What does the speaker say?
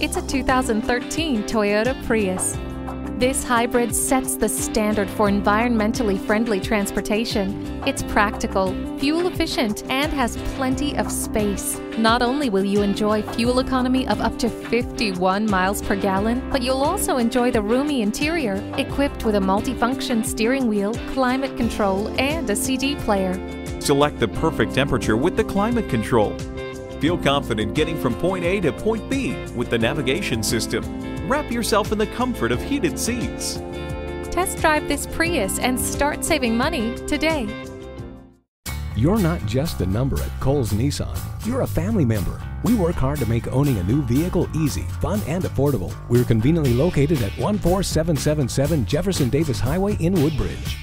It's a 2013 Toyota Prius. This hybrid sets the standard for environmentally friendly transportation. It's practical, fuel efficient, and has plenty of space. Not only will you enjoy fuel economy of up to 51 miles per gallon, but you'll also enjoy the roomy interior, equipped with a multifunction steering wheel, climate control, and a CD player. Select the perfect temperature with the climate control. Feel confident getting from point A to point B with the navigation system. Wrap yourself in the comfort of heated seats. Test drive this Prius and start saving money today. You're not just a number at Cowles Nissan. You're a family member. We work hard to make owning a new vehicle easy, fun, and affordable. We're conveniently located at 14777 Jefferson Davis Highway in Woodbridge.